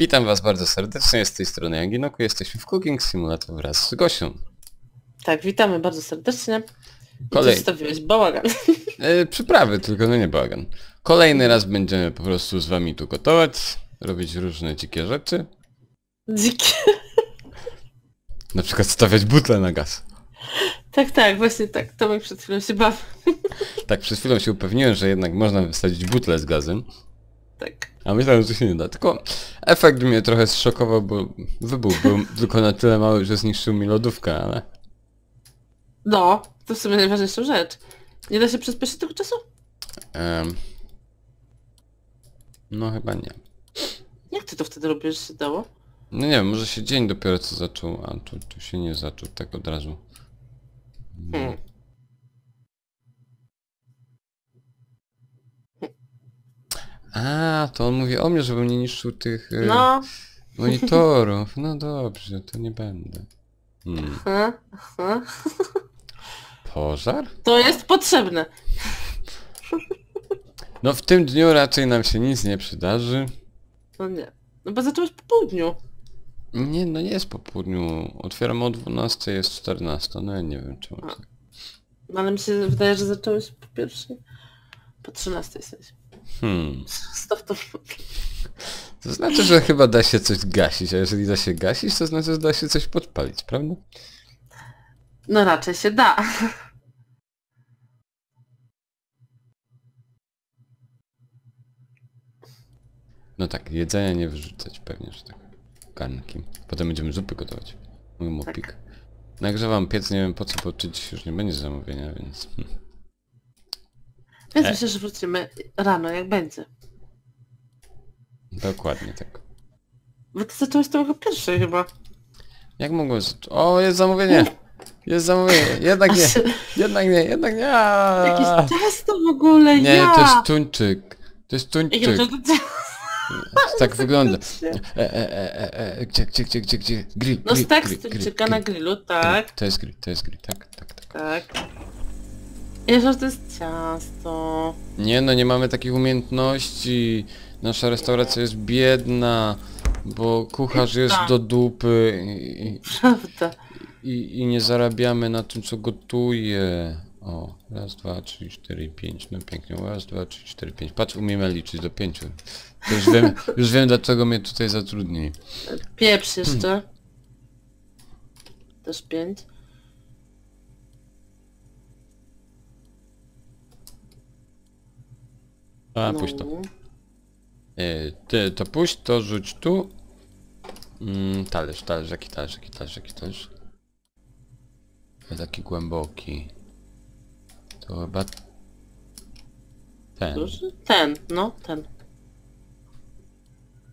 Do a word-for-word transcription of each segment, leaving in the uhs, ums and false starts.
Witam was bardzo serdecznie, z tej strony Yanginoku, jesteśmy w Cooking Simulator wraz z Gosią. Tak, witamy bardzo serdecznie. Kolej... Zostawiłeś bałagan. E, przyprawy, tylko no nie bałagan. Kolejny raz będziemy po prostu z wami tu gotować, robić różne dzikie rzeczy. Dzikie? Na przykład stawiać butle na gaz. Tak, tak, właśnie tak, to mi przed chwilą się bawi. Tak, przed chwilą się upewniłem, że jednak można wysadzić butle z gazem. Tak. A myślałem, że się nie da, tylko efekt mnie trochę zszokował, bo wybuch był tylko na tyle mały, że zniszczył mi lodówkę, ale... No, to w sumie najważniejsza rzecz. Nie da się przyspieszyć tego czasu? Um, no chyba nie. Jak ty to wtedy robisz, się dało? No nie wiem, może się dzień dopiero co zaczął, a tu, tu się nie zaczął tak od razu. Hmm. A, to on mówi o mnie, żebym nie niszczył tych no. y, monitorów. No dobrze, to nie będę. Hmm. Aha, aha. Pożar? To jest potrzebne. No w tym dniu raczej nam się nic nie przydarzy. No nie. No bo zacząłeś po południu. Nie, no nie jest po południu. Otwieram o dwunastej, jest czternasta. No ja nie wiem czemu. Tak. No ale mi się wydaje, że zacząłeś po pierwszej. Po trzynastej jesteś. Hmm. Stop to. To znaczy, że chyba da się coś gasić, a jeżeli da się gasić, to znaczy, że da się coś podpalić, prawda? No raczej się da. No tak, jedzenia nie wyrzucać pewnie, że tak. Garnki. Potem będziemy zupy gotować. Mój mopik. Tak. Nagrzewam piec, nie wiem po co, bo czy dziś już nie będzie zamówienia, więc... Więc e. myślę, że wrócimy rano, jak będzie. Dokładnie tak. Bo ty zacząłeś to jako pierwszy chyba. Jak mogłem zacząć? O, jest zamówienie! Jest zamówienie! Jednak nie! Jednak nie! Jednak nie! Aaaa. Jakieś ciasto w ogóle, nie! Ja. To jest tuńczyk! To jest tuńczyk! Tak wygląda. E, e, e, e, gdzie, gdzie, gdzie, gdzie, gdzie? Grill, no grill, tak, z tuńczyka na grillu, tak. To jest grill, to jest grill, tak, tak, tak. Tak. Jeżdż, to jest ciasto. Nie no, nie mamy takich umiejętności. Nasza restauracja jest biedna, bo kucharz jest do dupy i, prawda. I, i nie zarabiamy na tym, co gotuje. O, raz, dwa, trzy, cztery, pięć. No pięknie, raz, dwa, trzy, cztery, pięć. Patrz, umiemy liczyć do pięciu. To już wiem, już wiem dlaczego mnie tutaj zatrudnili. Pieprz jeszcze. Hmm. Też pięć. A, no. Puść to. E, ty, to puść, to rzuć tu. Mm, talerz, talerz, jaki talerz, jaki talerz, jaki talerz. Taki głęboki. To chyba... Ten. Duży? Ten, no, ten.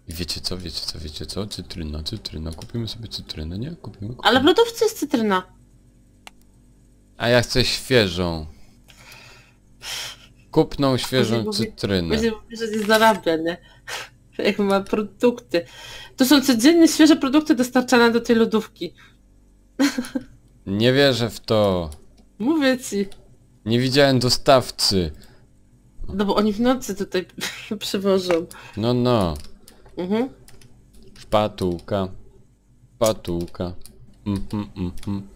I wiecie co, wiecie co, wiecie co? Cytryna, cytryna. Kupimy sobie cytrynę, nie? Kupimy, kupimy. Ale w lodówce jest cytryna. A ja chcę świeżą. Kupną świeżą będzie cytrynę. Będzie mówić, że nie zarabia, nie? Jak ma produkty. To są codziennie świeże produkty dostarczane do tej lodówki. Nie wierzę w to. Mówię ci. Nie widziałem dostawcy. No bo oni w nocy tutaj przywożą. No, no. Mhm. Szpatułka. Szpatułka. Mm, mm, mm, mm.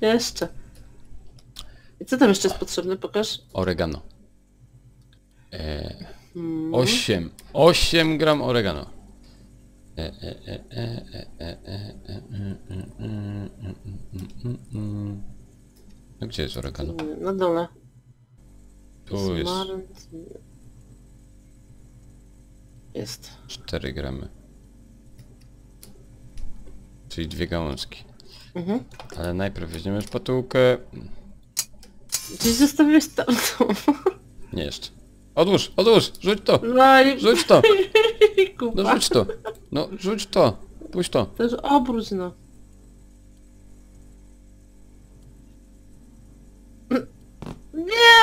Jeszcze. I co tam jeszcze jest potrzebne? Pokaż. Oregano. Eee, hmm. osiem. osiem gram oregano. No gdzie jest oregano? Na dole. Tu jest. Jest. cztery gramy. Czyli dwie gałązki. Mhm. Ale najpierw weźmiemy szpatułkę. Gdzieś zostawiłeś tam to. Nie jeszcze. Odłóż, odłóż, rzuć to! Rzuć to! No rzuć to! No rzuć to! Puść to! Też obróć no. Nie!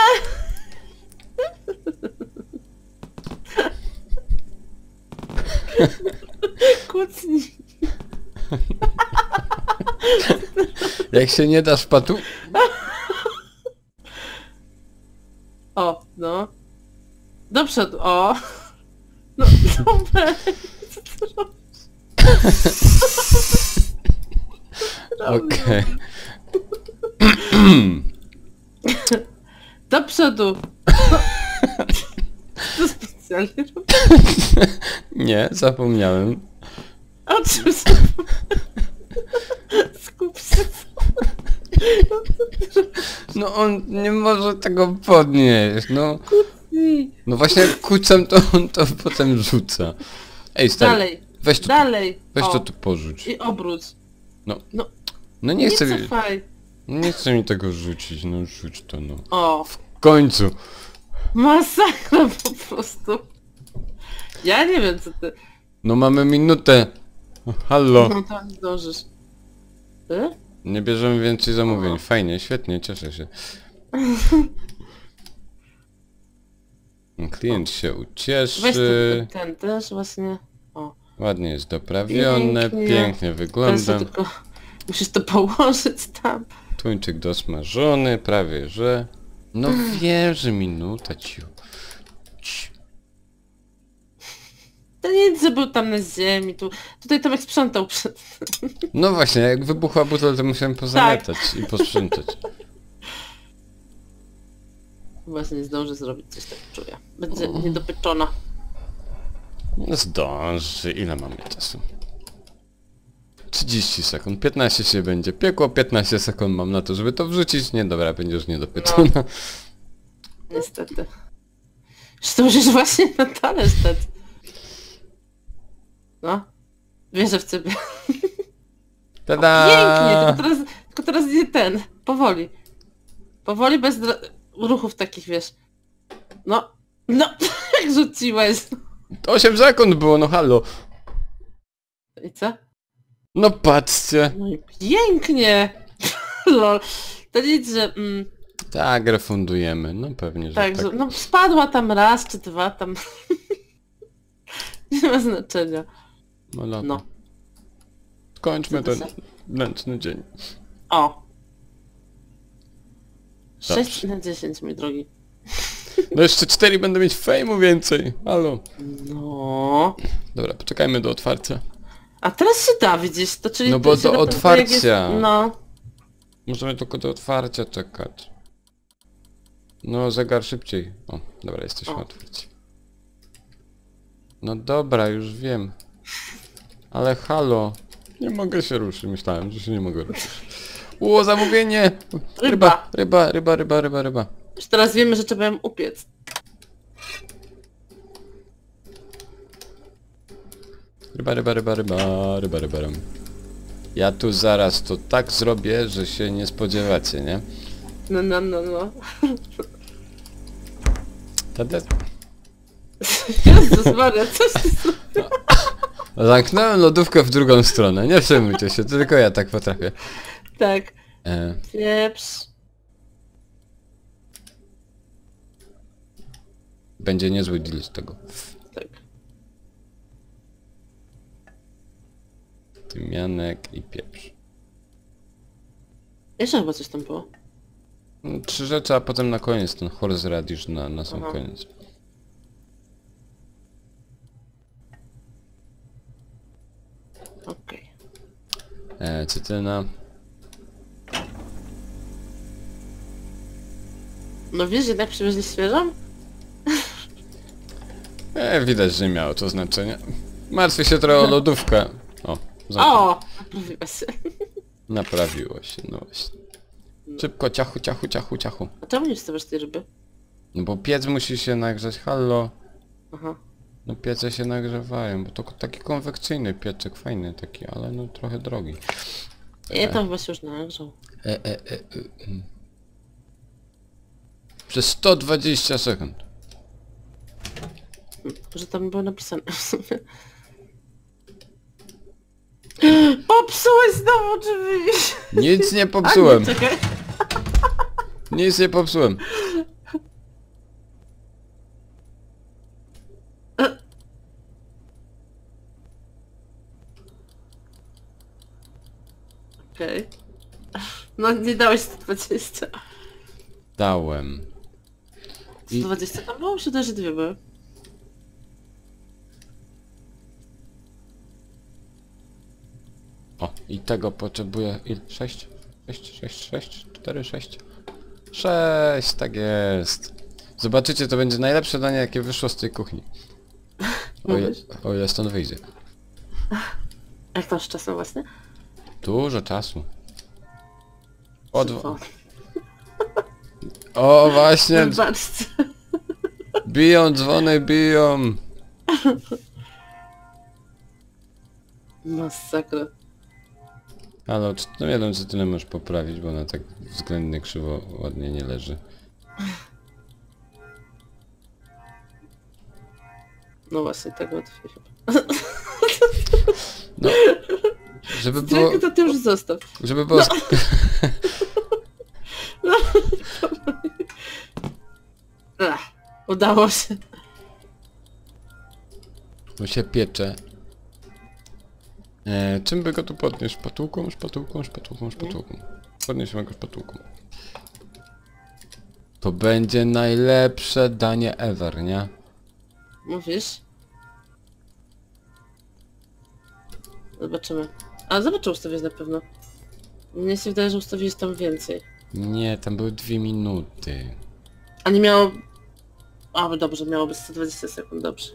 Kucnij. Jak się nie da szpatu... O, no. Do przodu, o. No, Okej. Do przodu. To specjalnie robię. Nie, zapomniałem. O czym zapomniałem? Skup się. No on nie może tego podnieść, no. No właśnie jak kucam, to on to potem rzuca. Ej stary, dalej, weź to, dalej. Weź to tu porzuć. I obróć. No. No, no nie, nie chcę mi... Nie chcę mi tego rzucić, no rzuć to no. O. W końcu. Masakra po prostu. Ja nie wiem co ty... No mamy minutę. Hallo. No tam zdążysz. Ty? Nie bierzemy więcej zamówień. Fajnie, świetnie, cieszę się. Klient się ucieszy. Weź ten, ten też właśnie. O. Ładnie jest doprawione, pięknie, pięknie wygląda. Tylko musisz to położyć tam. Tuńczyk dosmażony, prawie że. No wiem, że minuta ci. Ten jędzy był tam na ziemi, tu, tutaj Tomek sprzątał przed... No właśnie, jak wybuchła butel, to musiałem pozamiatać tak. I posprzątać. Właśnie nie zdąży zrobić coś, tak czuję. Będzie o. niedopyczona. No zdąży, ile mamy czasu? trzydzieści sekund, piętnaście się będzie piekło, piętnaście sekund mam na to, żeby to wrzucić. Nie, dobra, będziesz niedopyczona. No. Niestety. Zdążysz właśnie na talerz dać. No, wierzę w ciebie. Tada! O, pięknie, tylko teraz, tylko teraz nie ten, powoli. Powoli, bez ruchów takich, wiesz. No, no, jak rzuciłeś. osiem sekund było, no halo. I co? No patrzcie. No i pięknie. Lol. To nic, że... Mm, tak, refundujemy, no pewnie, że tak. tak. No spadła tam raz czy dwa, tam... Nie ma znaczenia. No, no. Skończmy ten męczny dzień. O. sześć na dziesięć, mój drogi. No jeszcze cztery będę mieć fejmu więcej. Halo. No. Dobra, poczekajmy do otwarcia. A teraz się da, widzisz? To czyli no bo do otwarcia. Jest... No. Możemy tylko do otwarcia czekać. No, zegar szybciej. O, dobra, jesteśmy o. otwarci. No dobra, już wiem. Ale halo, nie mogę się ruszyć, myślałem, że się nie mogę ruszyć. Ło, zamówienie! Ryba, ryba, ryba, ryba, ryba, ryba. Już teraz wiemy, że trzeba ją upiec. Ryba, ryba, ryba, ryba, ryba, ryba, ryba. Ja tu zaraz to tak zrobię, że się nie spodziewacie, nie? No, no, no, no. Tadde... Jezus Maria, coś ty zrobił? Zamknąłem lodówkę w drugą stronę, nie przejmujcie się, to tylko ja tak potrafię. Tak. E... Pieprz. Będzie niezły deal z tego. Tak. Tymianek i pieprz. Jeszcze chyba coś tam było. Trzy rzeczy, a potem na koniec ten horse radish na, na sam Aha. koniec. Okej. Okay. Cytryna. No wiesz, jednak przywieźli świeżą? E, widać, że nie miało to znaczenia. Martwię się trochę o lodówkę. O, o, naprawiło się. Naprawiło się, no właśnie. Szybko, ciachu, ciachu, ciachu, ciachu. A czemu nie wstawiasz tej ryby? No bo piec musi się nagrzać, hallo. Aha. No piece się nagrzewają, bo to taki konwekcyjny pieczek, fajny taki, ale no trochę drogi. Ja tam właśnie już nagrzał. E, e, e, e. Przez sto dwadzieścia sekund. Tylko, że tam było napisane w sumie. Popsułeś znowu drzwi! Nic nie popsułem. A, nie, Nic nie popsułem. Okej. Okay. No nie dałeś sto dwadzieścia. Dałem. I... sto dwadzieścia tam było? Czy też dwie były? O, i tego potrzebuję. Ile? sześć? sześć, sześć, sześć, cztery, sześć. sześć, tak jest. Zobaczycie, to będzie najlepsze danie, jakie wyszło z tej kuchni. O ile, o ile stąd wyjdzie. Jak to masz czasu właśnie? Dużo czasu. Odwo... O właśnie! Zobaczcie. Biją dzwony, biją! Masakra. Ale no nie wiem, czy tyle możesz poprawić, bo ona tak względnie krzywo ładnie nie leży. No właśnie, tak łatwiej chyba. No, żeby było... to ty już zostaw. Żeby było... No. No, Ach, udało się. Tu się piecze. E, czym by go tu podnieść? Szpatułką, szpatułką, szpatułką, szpatułką. Podniesiemy go szpatułką. To będzie najlepsze danie ever, nie? Mówisz? Zobaczymy. A zobaczę ustawić na pewno. Mnie się wydaje, że ustawiłeś tam więcej. Nie, tam były dwie minuty. A nie miało... A, dobrze, miałoby sto dwadzieścia sekund, dobrze.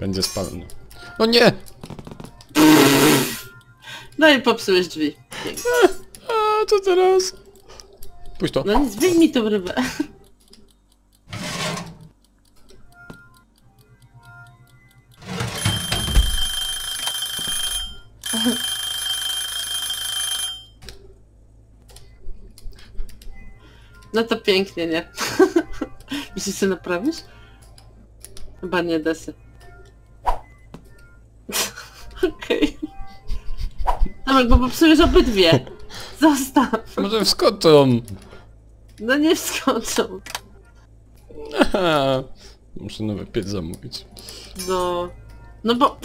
Będzie spalony. O nie! No i popsułeś drzwi. A, a, co teraz? Puść to. No nic, wyjmij tą rybę. No to pięknie, nie? Myślisz, że naprawisz? Chyba nie da się. Okej. Tomek, bo popsujesz obydwie. Zostaw. Może wskoczą. No nie wskoczą. Aha. Muszę nowy piec zamówić. No... No bo...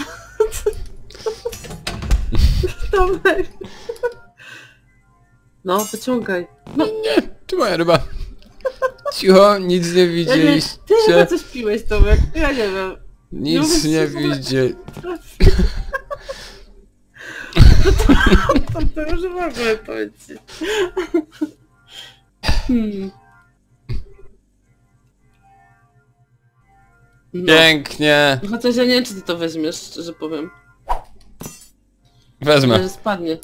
Tomek. No, wyciągaj. No nie, tu moja ryba. Cicho, nic nie widzieliście. Ja nie, ty chyba coś piłeś, Tomek, ja nie wiem. Nic nie, nie widzieli. To, to, to już w ogóle powiedzieć. Hmm. No. Pięknie. Chociaż ja nie wiem, czy ty to weźmiesz, szczerze powiem. Wezmę. Myślę, że spadnie.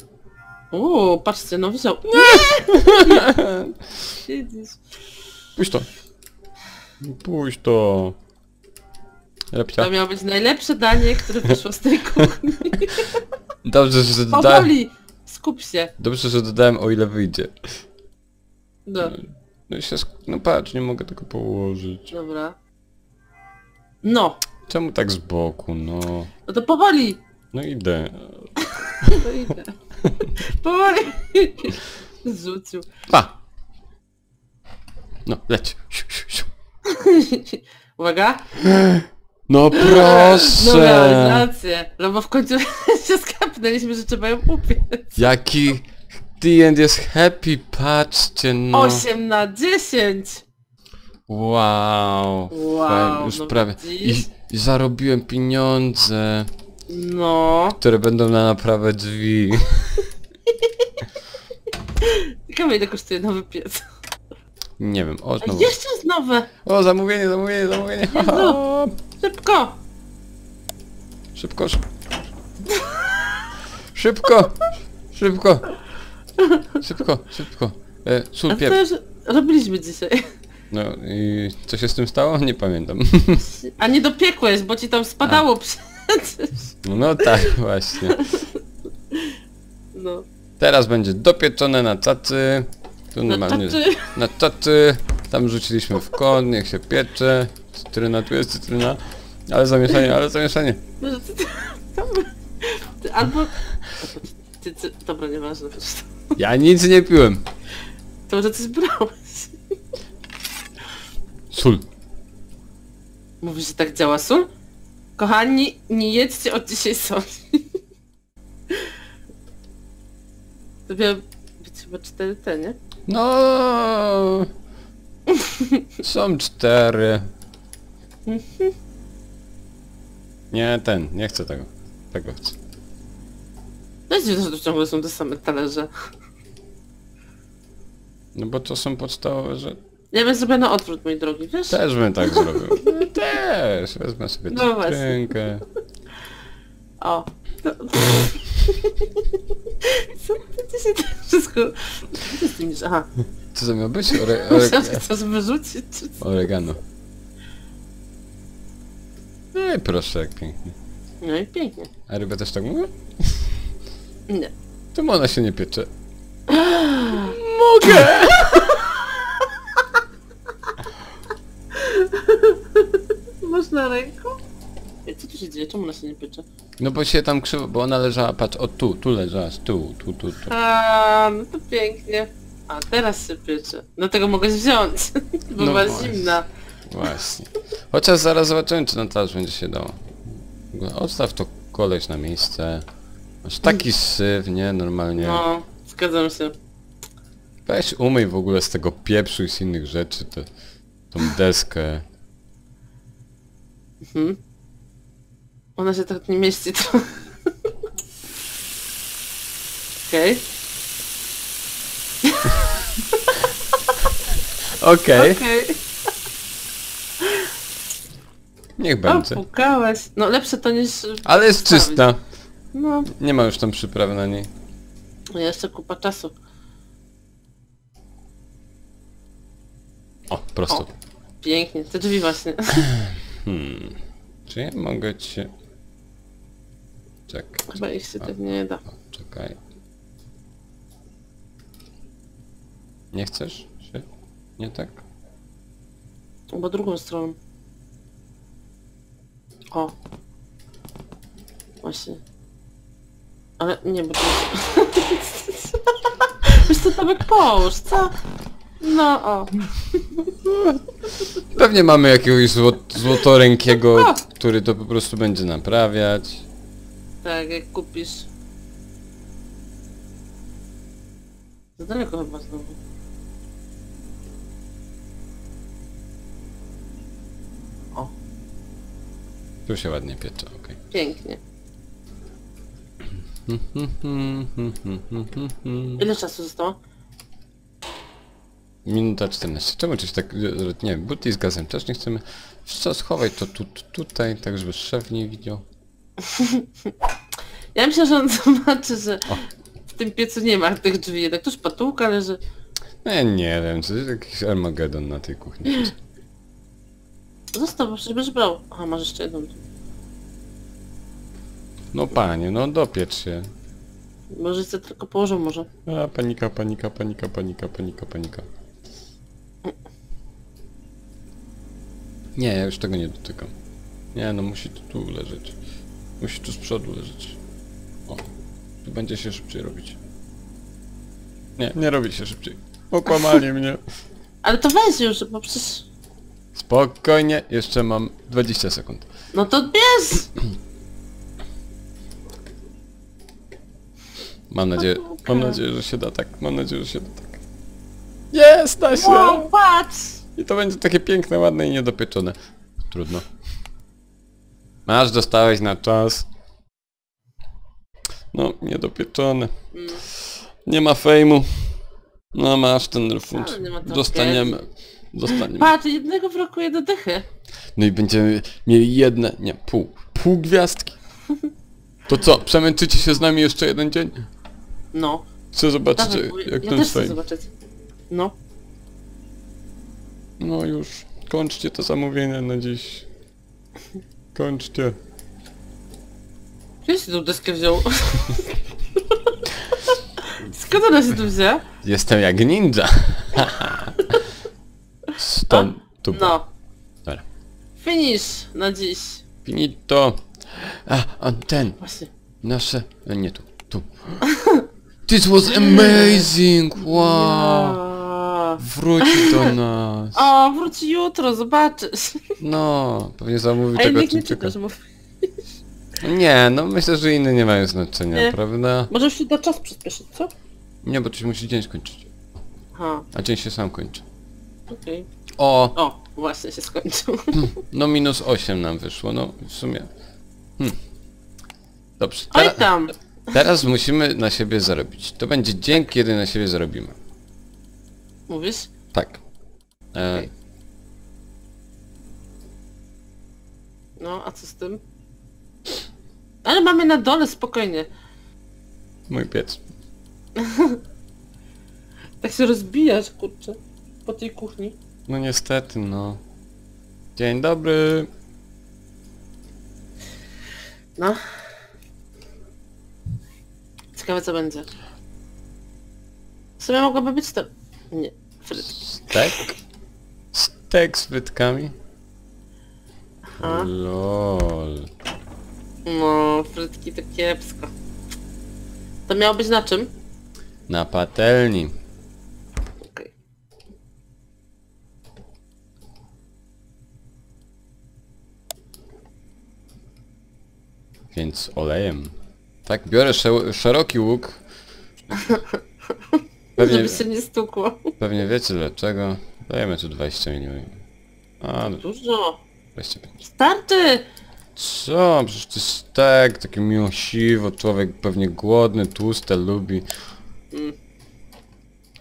Uuu, patrzcie, no wziął. Nie! Siedzisz. Puść to. Puść to. Lepcia. To miało być najlepsze danie, które wyszło z tej kuchni. Dobrze, że dodałem... Powoli! Skup się. Dobrze, że dodałem, o ile wyjdzie. No. No, się sk... no patrz, nie mogę tego położyć. Dobra. No. Czemu tak z boku, no? No to powoli! No idę. No idę. Powoli! Zrzucił. Pa! No, leć. Uwaga! No proszę! No realizację! No bo w końcu się skapnęliśmy, że trzeba ją upiec. Jaki the end jest happy, patrzcie no! osiem na dziesięć! Wow! Wow! Fajnie, już no prawie... I, I zarobiłem pieniądze! No... Które będą na naprawę drzwi. Ciekawe ile kosztuje nowy piec. Nie wiem, o znowu. Jeszcze jest nowe! O, zamówienie, zamówienie, zamówienie! Jezu, szybko! Szybko, szybko! Szybko! Szybko! Szybko, szybko! E, sól, pieprz. To już robiliśmy dzisiaj. No i co się z tym stało? Nie pamiętam. A nie dopiekłeś, bo ci tam spadało A. przecież. No tak, właśnie. No. Teraz będzie dopieczone na tacy. Tu normalnie na taty, tam rzuciliśmy w koń, niech się piecze, cytryna, tu jest cytryna, ale zamieszanie, ale zamieszanie. Może ty, ty, albo... Ty, ty, dobra, nieważne. Ja nic nie piłem. To może ty zbrałeś. Sól. Mówisz, że tak działa sól? Kochani, nie jedzcie od dzisiaj soli. To miały być chyba cztery te, nie? No, są cztery. Nie, ten, nie chcę tego. Tego chcę. No jest dziwne, że to ciągle są te same talerze. No bo to są podstawowe, że... Ja bym zrobił na odwrót, mój drogi, wiesz? Też bym tak zrobił. No, też! Wezmę sobie no tę rękę. O. No. Co? Ty się tak wszystko... Co z tym już? Aha. Co to miało być? Ore... Ore... Musiałam się coś wyrzucić, czy co? Oregano. No i proszę, jak pięknie. No i pięknie. A ryba też tak mówi? Nie. Czemu ona się nie piecze? Mogę! Można ręką? Co tu się dzieje? Czemu ona się nie piecze? No bo się tam krzywo, bo ona leżała, patrz, o tu, tu leżała, tu, tu, tu, tu. A, no to pięknie. A teraz się piecze. Dlatego mogę wziąć, bo no była właśnie zimna. Właśnie. Chociaż zaraz zobaczymy, czy na talerz będzie się dało. Odstaw to koleś na miejsce. Masz taki syf, nie? Normalnie. No, zgadzam się. Weź umyj w ogóle z tego pieprzu i z innych rzeczy te, tą deskę. Mhm. Ona się tak nie mieści to. Okej. Okej. Okej. Niech będzie. O, pukałeś. No lepsze to niż... Ale jest postawić. Czysta. No. Nie ma już tam przyprawy na niej. Ja jeszcze kupa czasu. O, prosto. O, pięknie, te drzwi właśnie. Hmm. Czy ja mogę cię... Czekaj. Chyba ich się tak nie da. O, czekaj. Nie chcesz się? Nie tak? Bo drugą stroną. O. Właśnie. Ale nie, bo to jest... Wiesz co, Tomek, połóż, co? No, o. Pewnie mamy jakiegoś złot złotorękiego, który to po prostu będzie naprawiać. Tak, jak kupisz. Za daleko chyba znowu. O. Tu się ładnie piecze, okej. Okay. Pięknie. Ile czasu zostało? Minuta czternaście. Czemu coś tak... Nie wiem, buty z gazem też nie chcemy. Co, schowaj to tu, tu, tutaj, tak żeby szef nie widział. Ja myślę, że on zobaczy, że o. w tym piecu nie ma tych drzwi. Jednak tuż patułka leży. No ja nie wiem, to jest jakiś Armagedon na tej kuchni. Zostaw, bo przecież byś brał. Aha, masz jeszcze jedną. No panie, no dopiecz się. Może się tylko położę, może. A, panika, panika, panika, panika, panika, panika. Nie, ja już tego nie dotykam. Nie, no musi tu, tu leżeć. Musi tu z przodu leżeć. O, tu będzie się szybciej robić. Nie, nie robi się szybciej. Okłamali mnie. Ale to weź już, bo przecież... Spokojnie, jeszcze mam dwadzieścia sekund. No to bierz! Mam nadzieję, mam nadzieję, że się da tak, mam nadzieję, że się da tak. Jest, da się! Wow, patrz! I to będzie takie piękne, ładne i niedopieczone. Trudno. Masz, dostałeś na czas. No, niedopieczone. Mm. Nie ma fejmu. No masz ten refund. Dostaniemy. Dostaniemy. Patrz, jednego brakuje do dychy. No i będziemy mieli jedne, nie, pół. Pół gwiazdki. To co, przemęczycie się z nami jeszcze jeden dzień? No. Chcę zobaczyć, Dawaj, jak ja ten fajny. No. No już. Kończcie to zamówienie na dziś. Kończcie. Gdzie się tą deskę wziął? Skąd ona się tu wzięła? Jestem jak ninja. Stąd tu. No. Dobra. Finish na dziś. Finito. A, a ten. Właśnie. Nasze... Nie tu. Tu. This was amazing! Wow! Ja. Wróci do nas! O, wróci jutro, zobaczysz! No, pewnie zamówi tego odcinka. Nie, no myślę, że inne nie mają znaczenia, nie. Prawda? Może się da czas przyspieszyć, co? Nie, bo coś musi dzień skończyć. Aha. A dzień się sam kończy. Okej. Okay. O! O, właśnie się skończył. No minus osiem nam wyszło, no w sumie. Hmm. Dobrze. Oj tam! Teraz musimy na siebie zarobić. To będzie dzień, kiedy na siebie zarobimy. Mówisz? Tak. E... Okay. No, a co z tym? Ale mamy na dole, spokojnie. Mój piec. Tak się rozbijasz, kurczę. Po tej kuchni. No niestety, no. Dzień dobry. No. Ciekawe co będzie. W sumie mogłoby być to... Nie, frytki. Stek? Stek z frytkami? Aha. Lol. No, frytki to kiepsko. To miało być na czym? Na patelni. Okej. Więc olejem. Tak, biorę szeroki łuk. Pewnie, żeby się nie stukło. Pewnie wiecie dlaczego. Dajemy tu dwadzieścia milionów. A, dużo. dwadzieścia pięć. Starczy! Co? Przecież to jest stek, takie miłosiwo, człowiek pewnie głodny, tłuste, lubi.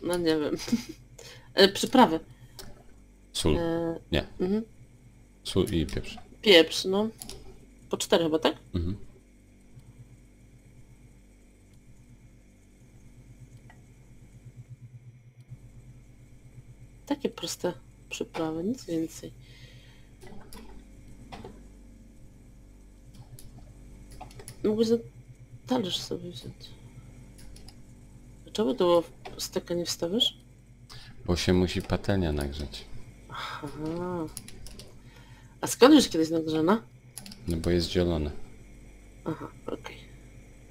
No nie wiem. E, przyprawy. Sól. E... Nie. Mhm. Sól i pieprz. Pieprz, no. Po cztery chyba, tak? Mhm. Takie proste przyprawy, nic więcej. Mógłbyś za talerz sobie wziąć. Dlaczego do steka nie wstawisz? Bo się musi patelnia nagrzeć. Aha. A skąd już kiedyś nagrzana? No bo jest zielone. Aha, okej. Okay.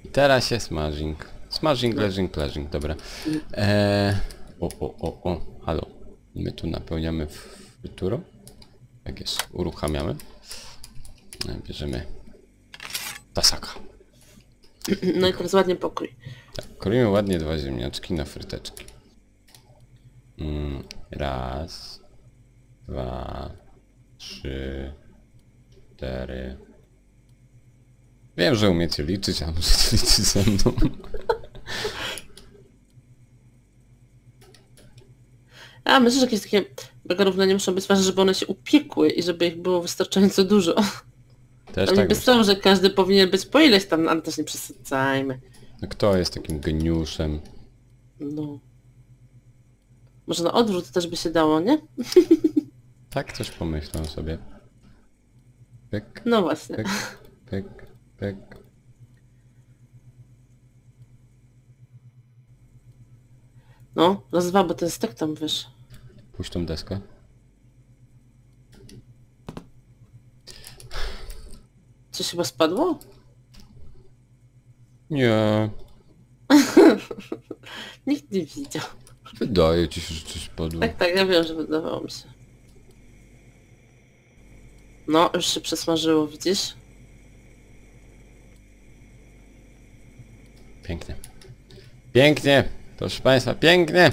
I teraz jest smashing. Smashing, leżing, leżing, dobra. Eee, o, o, o, o, halo. My tu napełniamy fryturą. Tak jest, uruchamiamy. Bierzemy tasaka. No i teraz ładnie pokrój. Tak, kroimy ładnie dwa ziemniaczki na fryteczki. Mm, raz, dwa, trzy, cztery. Wiem, że umiecie liczyć, a możecie liczyć ze mną. A myślę, że jakieś takie mega równania muszą być ważne, żeby one się upiekły i żeby ich było wystarczająco dużo. Też tak bez tego, że każdy powinien być po ileś tam, ale też nie przesadzajmy. No kto jest takim geniuszem? No. Może na odwrót też by się dało, nie? Tak coś pomyślą sobie. Pyk, no właśnie. Pyk, pyk, pyk. No, raz dwa, bo ten stek tam wiesz. Puść tą deskę. Coś chyba spadło? Nie. Nikt nie widział. Wydaje ci się, że coś spadło. Tak, tak, ja wiem, że wydawało mi się. No, już się przesmażyło, widzisz? Pięknie. Pięknie! Proszę Państwa, pięknie!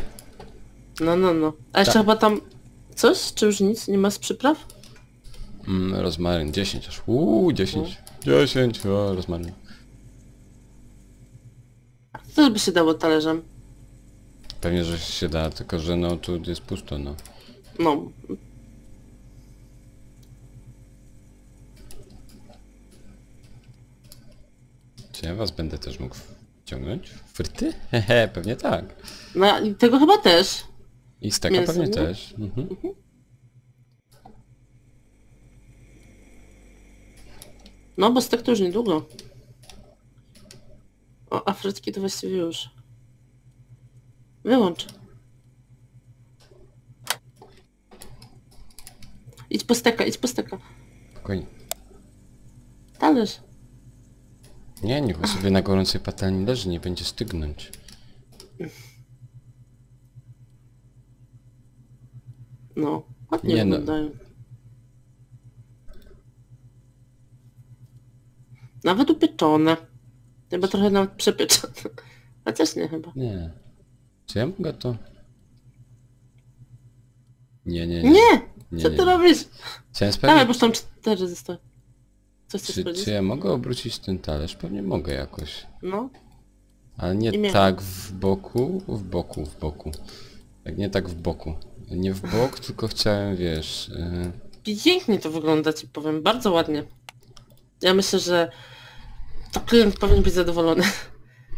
No, no, no. A jeszcze Ta. chyba tam coś? Czy już nic? Nie ma z przypraw? Mm, rozmaryn. dziesięć aż. Uuu, dziesięć. No. dziesięć, o, rozmaryn. A co by się dało talerzem? Pewnie, że się da, tylko że no tu jest pusto, no. No. Czy ja was będę też mógł... ciągnąć? Fryty? Hehe, pewnie tak. No i tego chyba też. I z tego pewnie też. Mhm. Mhm. No bo z tego to już niedługo. O, a frytki to właściwie już. Wyłącz. Idź po steka, idź po steka. Spokojnie. Talerz. Nie, niech sobie na gorącej patelni leży, nie będzie stygnąć. No, ładnie nie wyglądają. No. Nawet upieczone. Chyba trochę nawet przepieczone. A też nie chyba. Nie. Czy ja mogę to? Nie, nie, nie. Nie! Co ty robisz? Chciałem sprawdzić. Dawaj, bo już tam cztery zostały. Co chcesz czy, powiedzieć? Czy ja mogę obrócić ten talerz? Pewnie mogę jakoś. No. Ale nie, nie tak w boku, w boku, w boku. Jak nie tak w boku. Nie w bok, tylko chciałem, wiesz... Yy... Pięknie to wygląda, ci powiem. Bardzo ładnie. Ja myślę, że to klient powinien być zadowolony.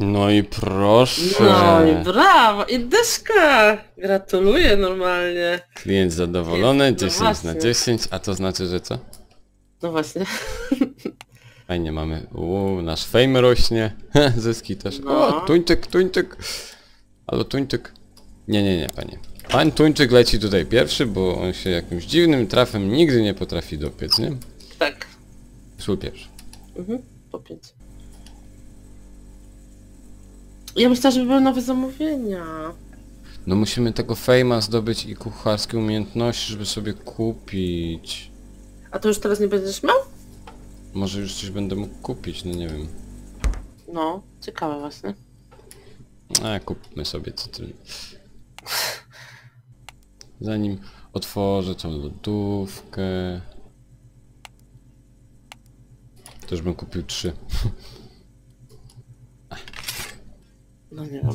No i proszę. No i brawo. I dyszka. Gratuluję normalnie. Klient zadowolony, no dziesięć na dziesięć, a to znaczy, że co? No właśnie. Fajnie mamy. Uuu, nasz fame rośnie. Zyski też. No. O, tuńczyk, tuńczyk. Albo tuńczyk. Nie, nie, nie, panie. Pan tuńczyk leci tutaj pierwszy, bo on się jakimś dziwnym trafem nigdy nie potrafi dopiec, nie? Tak. Szul pierwszy. Mhm, popiec. Ja myślałam, że były nowe zamówienia. No musimy tego fejma zdobyć i kucharskie umiejętności, żeby sobie kupić. A to już teraz nie będziesz miał? Może już coś będę mógł kupić, no nie wiem. No, ciekawe właśnie. A kupmy sobie cytrynę. Zanim otworzę tą lodówkę... To już bym kupił trzy. No nie wiem.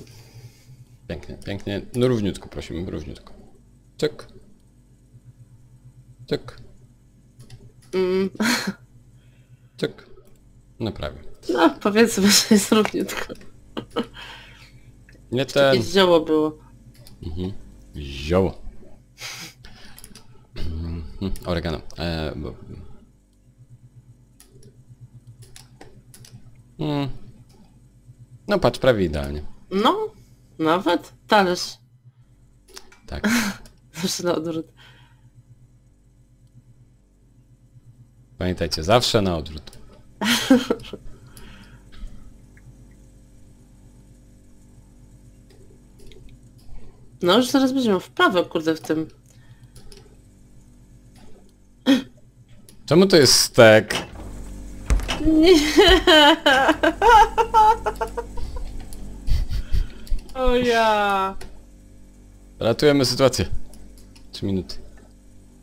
Pięknie, pięknie. No równiutko prosimy, równiutko. Cyk. Cyk. Mm. Cyk. No prawie. No powiedzmy, że jest równiutko. Nie ten... Takie zioło było. Mhm. Zioło. Oregano. E, bo... mm. No patrz, prawie idealnie. No, nawet talerz. Tak. Zawsze na odwrót. Pamiętajcie, zawsze na odwrót. No już zaraz będziemy w prawo, kurde, w tym. Czemu to jest stek? Nie. O ja. Ratujemy sytuację. Trzy minuty.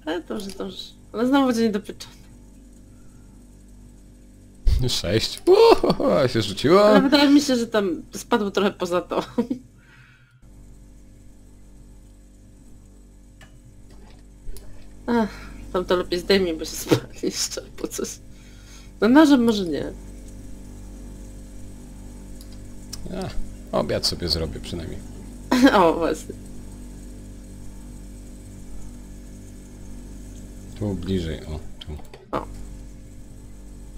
Ale dobrze, dobrze. Ale znowu będzie niedopieczony. Sześć. Uuu, się rzuciło. Ale wydaje mi się, że tam spadło trochę poza to. Ach, tam to lepiej zdejmij, bo się spadnie jeszcze po coś. No nożem może nie. Ach, obiad sobie zrobię przynajmniej. O, właśnie. Tu bliżej, o, tu. O.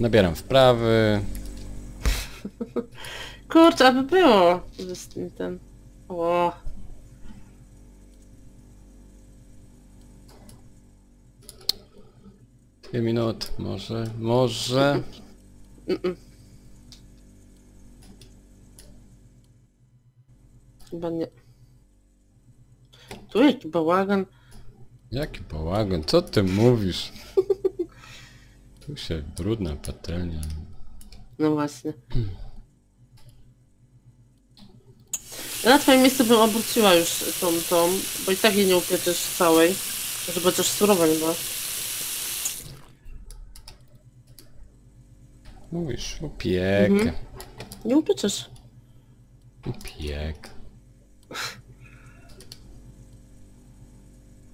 Nabieram wprawy. Kurczę, aby było. Ten. O. Dwie minut, może, może... Mm -mm. Chyba nie. Tu jaki bałagan. Jaki bałagan? Co ty mówisz? Tu się brudna patelnia. No właśnie. Ja na twoim miejscu bym obróciła już tą tą, bo i tak jej nie upieczysz całej, żeby też surowa nie była. Mówisz, opiek. Mhm. Nie upieczysz. Opiek.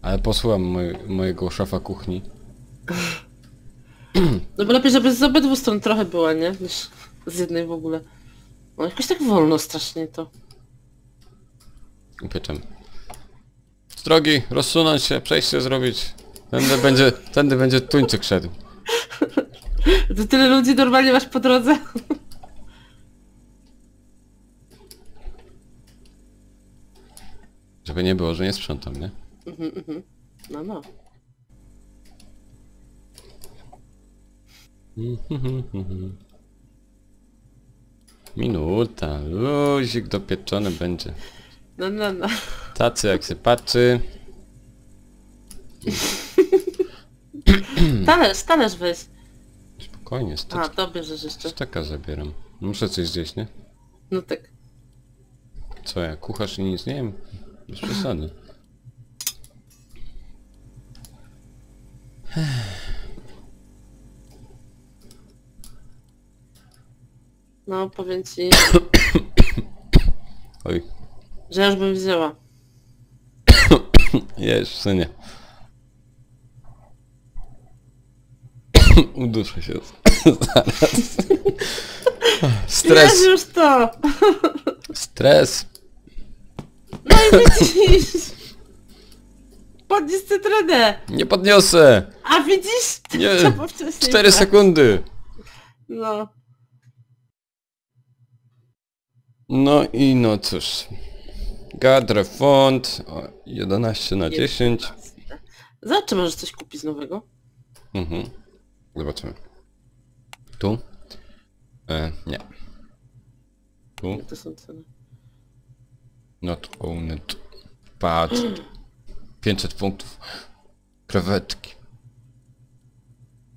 Ale posłucham moj, mojego szefa kuchni. No bo lepiej, żeby z obydwu stron trochę była, nie? Niż z jednej w ogóle. No jakoś tak wolno strasznie to. Upieczam. Z drogi, rozsunąć się, przejście zrobić. Tędy będzie, tędy będzie tuńczyk szedł. To tyle ludzi normalnie masz po drodze. Żeby nie było, że nie sprzątam, nie? Mhm, mhm. No, no. Minuta. Luzik dopieczony będzie. No, no, no. Tacy jak się patrzy. Talerz, talerz weź. Spokojnie, sto... A, to bierzesz jeszcze. Taka zabieram. Muszę coś zjeść, nie? No tak. Co ja, kucharz i nic nie wiem? Bez przesady. No, powiem ci... Oj. Że ja już bym wzięła. Jeszcze nie. Uduszę się zaraz. Stres. Jest już to. Stres. No i widzisz. Podnieś cytrynę. Nie podniosę. A widzisz? Nie. Cztery sekundy. No. No i no cóż. Gadre font. jedenaście na dziesięć. Zobacz, czy możesz coś kupić nowego? Mhm. Zobaczymy. Tu? E, nie. Tu? To są ceny. Not owned. Patrz. pięćset punktów. Krewetki.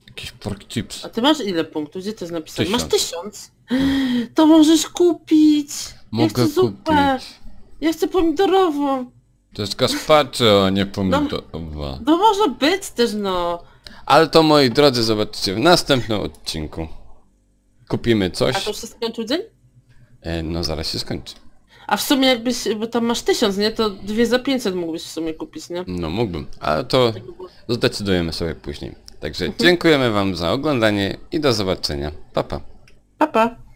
Jakiś pork chips. A ty masz ile punktów? Gdzie to jest napisane? Tysiąc. Masz tysiąc? Hmm. To możesz kupić! Mogę ja chcę zupę! Kupić. Ja chcę pomidorową! To jest gazpacho, a nie pomidorowa. No, no może być też, no. Ale to, moi drodzy, zobaczycie w następnym odcinku. Kupimy coś. A to już się skończył dzień? E, no zaraz się skończy. A w sumie jakbyś, bo tam masz tysiąc, nie? To dwie za pięćset mógłbyś w sumie kupić, nie? No mógłbym, ale to zdecydujemy sobie później. Także dziękujemy wam za oglądanie i do zobaczenia. Pa, pa. Pa, pa.